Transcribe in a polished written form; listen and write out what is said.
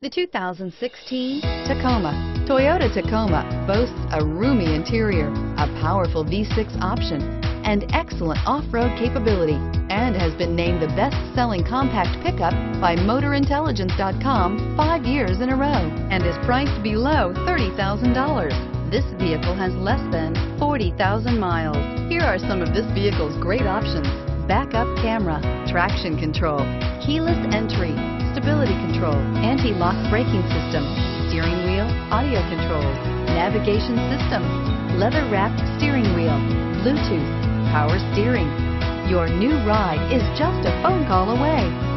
The 2016 Tacoma. Toyota Tacoma boasts a roomy interior, a powerful V6 option, and excellent off-road capability, and has been named the best-selling compact pickup by MotorIntelligence.com 5 years in a row, and is priced below $30,000. This vehicle has less than 40,000 miles. Here are some of this vehicle's great options: backup camera, traction control, keyless entry, stability control, anti-lock braking system, steering wheel audio controls, navigation system, leather-wrapped steering wheel, Bluetooth, power steering. Your new ride is just a phone call away.